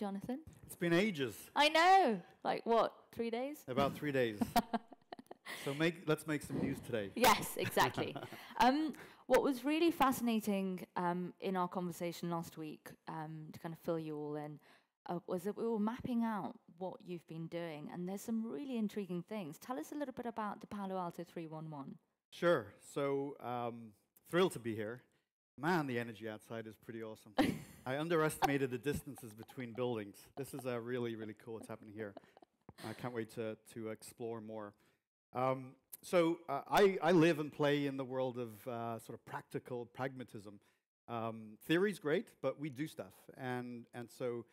welcome, Jonathan. It's been ages. I know. Like what, 3 days? About 3 days. So let's make some news today. Yes, exactly. What was really fascinating in our conversation last week, to kind of fill you all in, was that we were mapping out what you've been doing, and there's some really intriguing things. Tell us a little bit about the Palo Alto 311. Sure. So thrilled to be here. Man, the energy outside is pretty awesome. I underestimated the distances between buildings. This is really, really cool what's happening here. I can't wait to explore more. So I live and play in the world of sort of practical pragmatism. Theory's great, but we do stuff. And so,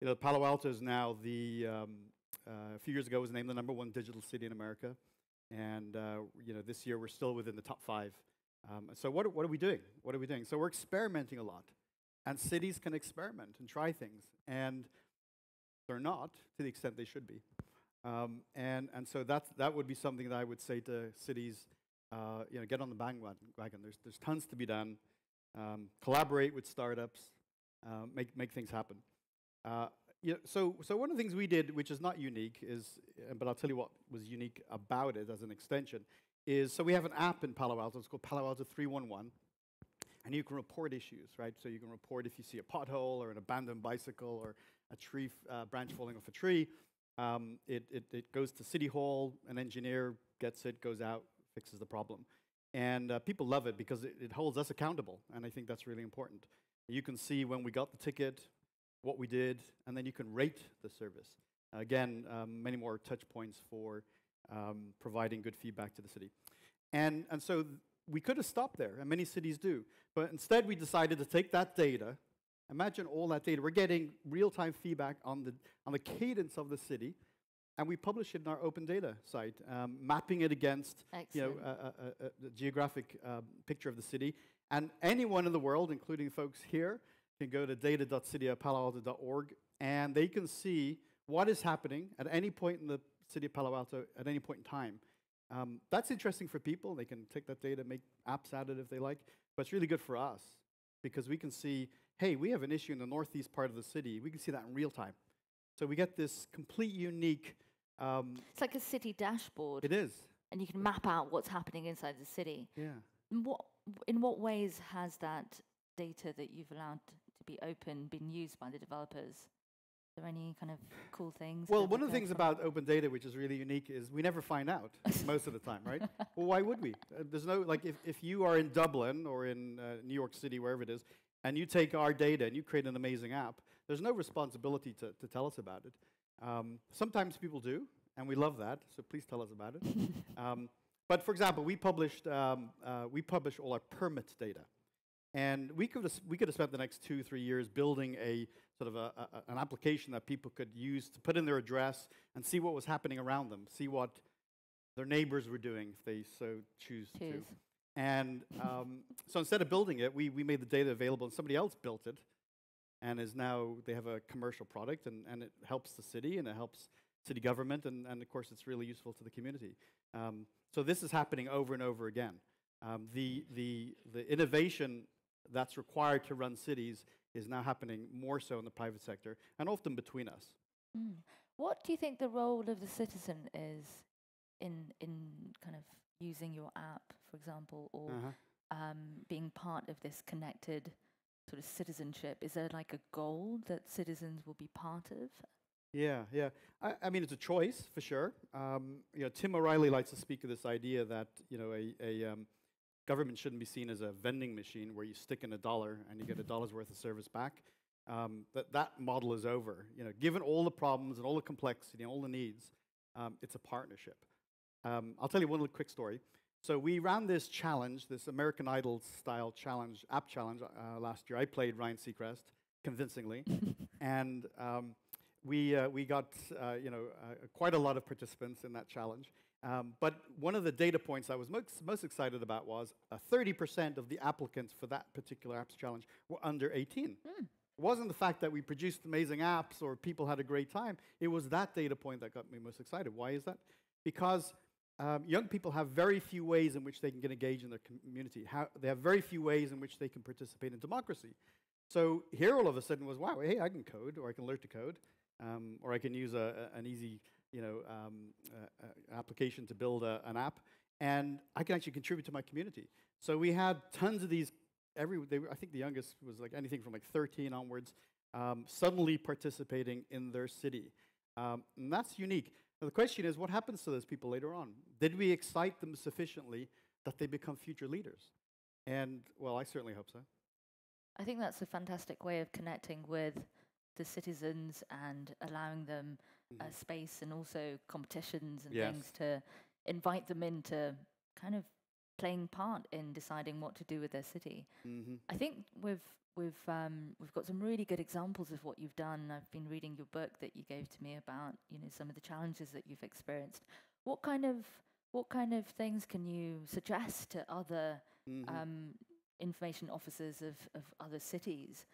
you know, Palo Alto is now the, a few years ago was named the #1 digital city in America. And, you know, this year we're still within the top 5. So what are we doing? What are we doing? So we're experimenting a lot. And cities can experiment and try things. And they're not to the extent they should be. And so that would be something that I would say to cities, you know, get on the bandwagon. There's tons to be done. Collaborate with startups. Make things happen. You know, so one of the things we did, which is not unique, is, but I'll tell you what was unique about it as an extension, is so we have an app in Palo Alto. It's called Palo Alto 311, and you can report issues, right? So you can report if you see a pothole or an abandoned bicycle or a tree branch falling off a tree. It goes to City Hall. An engineer gets it, goes out, fixes the problem. And people love it because it holds us accountable, and I think that's really important. You can see when we got the ticket, what we did, and then you can rate the service. Again, many more touch points for providing good feedback to the city. And so we could have stopped there, and many cities do. But instead, we decided to take that data. Imagine all that data. We're getting real-time feedback on the cadence of the city, and we publish it in our open data site, mapping it against the geographic picture of the city. And anyone in the world, including folks here, can go to data.cityofpaloalto.org, and they can see what is happening at any point in the city of Palo Alto at any point in time. That's interesting for people. They can take that data, make apps out of it if they like. But it's really good for us because we can see, hey, we have an issue in the northeast part of the city. We can see that in real time. So we get this complete unique... it's like a city dashboard. It is. And you can map out what's happening inside the city. Yeah. In what ways has that data that you've allowed to be open been used by the developers? Are there any kind of cool things? Well, one of the things about open data which is really unique is we never find out most of the time, right? Well, why would we? There's no, like, if you are in Dublin or in New York City, wherever it is, and you take our data and you create an amazing app, there's no responsibility to tell us about it. Sometimes people do, and we love that, so please tell us about it. But for example, we publish all our permit data. And we could have spent the next 2-3 years building a sort of an application that people could use to put in their address and see what was happening around them, see what their neighbors were doing if they so choose to. And so instead of building it, we made the data available, and somebody else built it, and is now they have a commercial product, and it helps the city, and it helps city government, and of course it's really useful to the community. So this is happening over and over again. The innovation that's required to run cities is now happening more so in the private sector, and often between us. Mm. What do you think the role of the citizen is in kind of using your app, for example, or being part of this connected sort of citizenship? Is there like a goal that citizens will be part of? Yeah. I mean, it's a choice for sure. You know, Tim O'Reilly likes to speak of this idea that, you know, government shouldn't be seen as a vending machine where you stick in $1 and you get $1's worth of service back. That model is over. You know, given all the problems and all the complexity and all the needs, it's a partnership. I'll tell you one little quick story. So we ran this challenge, this American Idol-style challenge, app challenge last year. I played Ryan Seacrest convincingly, and we got quite a lot of participants in that challenge. But one of the data points I was most excited about was 30% of the applicants for that particular apps challenge were under 18. Mm. It wasn't the fact that we produced amazing apps or people had a great time. It was that data point that got me most excited. Why is that? Because young people have very few ways in which they can get engaged in their community. They have very few ways in which they can participate in democracy. So here all of a sudden was, wow, hey, I can code, or I can learn to code, or I can use an easy application to build an app, and I can actually contribute to my community. So we had tons of these. I think the youngest was like anything from like 13 onwards, suddenly participating in their city. And that's unique. Now the question is, what happens to those people later on? Did we excite them sufficiently that they become future leaders? And, well, I certainly hope so. I think that's a fantastic way of connecting with the citizens and allowing them space and also competitions and things to invite them into kind of playing part in deciding what to do with their city. I think we've got some really good examples of what you've done. I've been reading your book that you gave to me about some of the challenges that you've experienced. What kind of things can you suggest to other information officers of other cities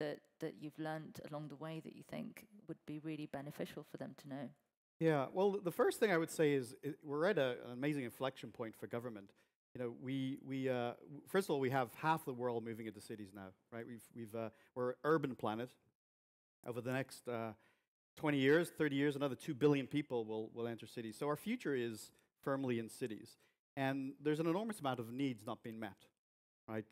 that you've learned along the way that you think would be really beneficial for them to know? Yeah, well, the first thing I would say is we're at an amazing inflection point for government. First of all, we have half the world moving into cities now, right? We're an urban planet. Over the next 20 years, 30 years, another 2 billion people will enter cities. So our future is firmly in cities. And there's an enormous amount of needs not being met, right?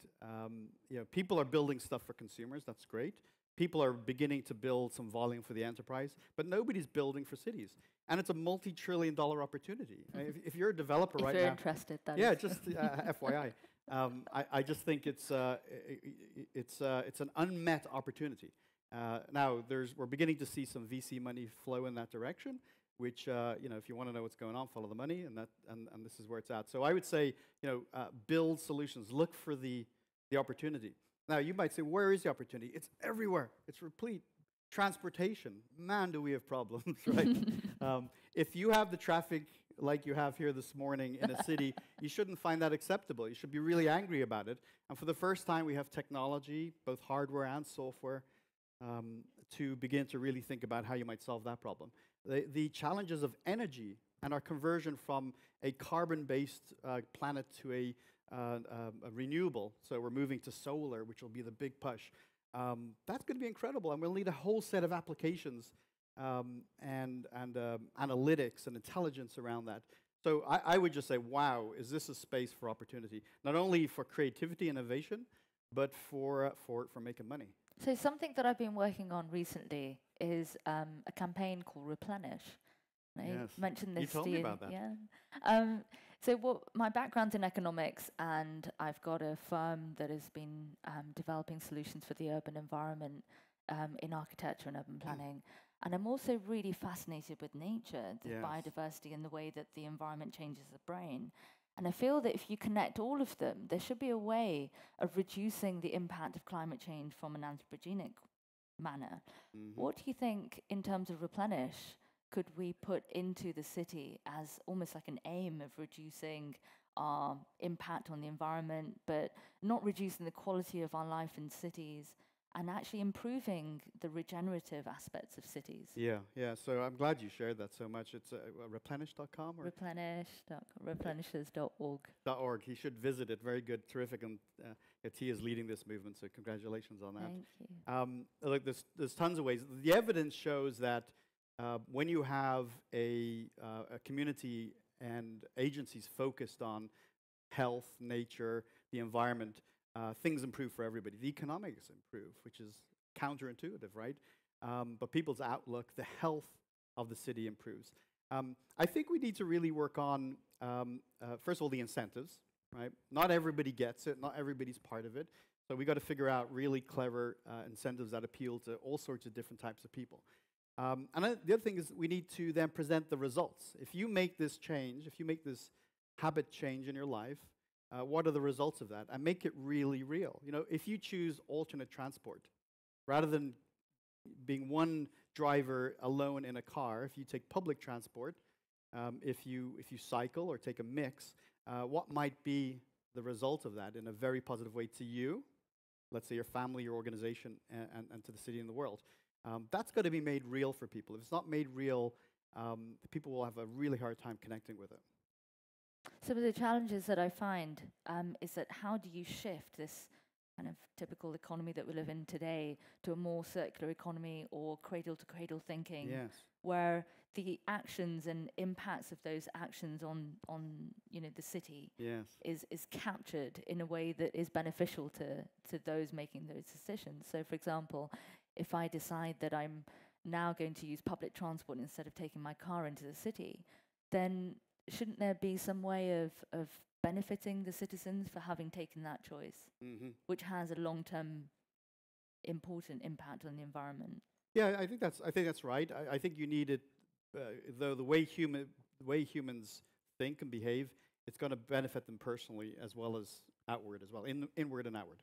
People are building stuff for consumers. That's great. People are beginning to build some volume for the enterprise. But nobody's building for cities. And it's a multi-trillion-dollar opportunity. If you're a developer right now, if you're interested, that is. Just FYI, I just think it's an unmet opportunity. Now we're beginning to see some VC money flow in that direction, which if you want to know what's going on, follow the money, and this is where it's at. So I would say build solutions, look for the opportunity. Now you might say, where is the opportunity? It's everywhere. It's replete. Transportation, man, do we have problems, right? If you have the traffic like you have here this morning in a city, you shouldn't find that acceptable. You should be really angry about it. And for the first time, we have technology, both hardware and software, to begin to really think about how you might solve that problem. The challenges of energy and our conversion from a carbon-based planet to a renewable, so we're moving to solar, which will be the big push. That's going to be incredible, and we'll need a whole set of applications and analytics and intelligence around that. So I would just say, wow, is this a space for opportunity, not only for creativity, innovation, but for making money. So something that I've been working on recently is a campaign called Replenish. Mentioned this. You told me about that. Yeah. So my background's in economics, and I've got a firm that has been developing solutions for the urban environment in architecture and urban planning. And I'm also really fascinated with nature, the biodiversity, and the way that the environment changes the brain. And I feel that if you connect all of them, there should be a way of reducing the impact of climate change from an anthropogenic manner. What do you think, in terms of Replenish, could we put into the city as almost like an aim of reducing our impact on the environment, but not reducing the quality of our life in cities, and actually improving the regenerative aspects of cities? Yeah. So I'm glad you shared that so much. It's replenish.com? Replenishers.org. .org. He should visit it. Very good. Terrific. And T is leading this movement, so congratulations on that. Thank you. Look, there's tons of ways. The evidence shows that when you have a community and agencies focused on health, nature, the environment, things improve for everybody. The economics improve, which is counterintuitive, right? But people's outlook, the health of the city improves. I think we need to really work on, first of all, the incentives, right? Not everybody gets it. Not everybody's part of it. So we've got to figure out really clever incentives that appeal to all sorts of different types of people. And the other thing is we need to then present the results. If you make this change, if you make this habit change in your life, what are the results of that? And make it really real. If you choose alternate transport, rather than being one driver alone in a car, if you take public transport, if you cycle or take a mix, what might be the result of that in a very positive way to you, let's say your family, your organization, and to the city and the world? That's got to be made real for people. If it's not made real, people will have a really hard time connecting with it. Some of the challenges that I find is that how do you shift this kind of typical economy that we live in today to a more circular economy or cradle-to-cradle thinking, where the actions and impacts of those actions on the city is captured in a way that is beneficial to those making those decisions. So, for example, if I decide that I'm now going to use public transport instead of taking my car into the city, then shouldn't there be some way of benefiting the citizens for having taken that choice, which has a long-term important impact on the environment? Yeah, I think that's right. I think you need it, though the way humans think and behave, it's going to benefit them personally as well as outward as well, inward and outward.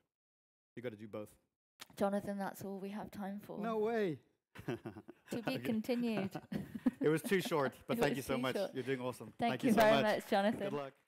You've got to do both. Jonathan, that's all we have time for. No way. To be continued. It was too short, but thank you so much. Short. You're doing awesome. Thank you so very much, Jonathan. Good luck.